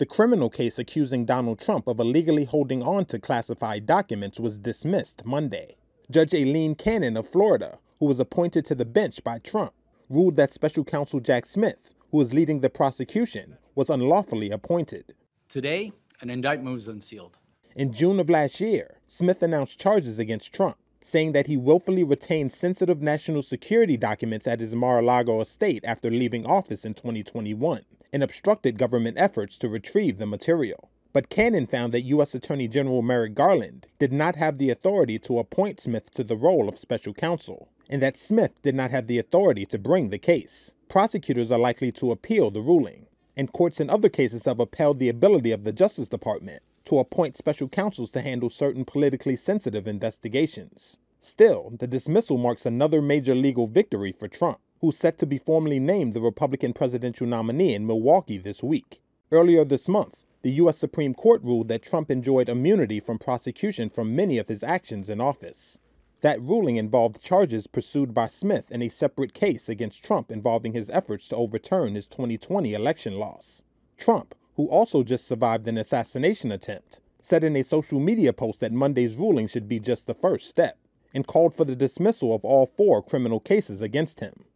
The criminal case accusing Donald Trump of illegally holding on to classified documents was dismissed Monday. Judge Aileen Cannon of Florida, who was appointed to the bench by Trump, ruled that special counsel Jack Smith, who was leading the prosecution, was unlawfully appointed. Today, an indictment was unsealed. In June of last year, Smith announced charges against Trump, saying that he willfully retained sensitive national security documents at his Mar-a-Lago estate after leaving office in 2021 and obstructed government efforts to retrieve the material. But Cannon found that U.S. Attorney General Merrick Garland did not have the authority to appoint Smith to the role of special counsel, and that Smith did not have the authority to bring the case. Prosecutors are likely to appeal the ruling, and courts in other cases have upheld the ability of the Justice Department to appoint special counsels to handle certain politically sensitive investigations. Still, the dismissal marks another major legal victory for Trump, who's set to be formally named the Republican presidential nominee in Milwaukee this week. Earlier this month, the U.S. Supreme Court ruled that Trump enjoyed immunity from prosecution from many of his actions in office. That ruling involved charges pursued by Smith in a separate case against Trump involving his efforts to overturn his 2020 election loss. Trump, who also just survived an assassination attempt, said in a social media post that Monday's ruling should be just the first step, and called for the dismissal of all four criminal cases against him.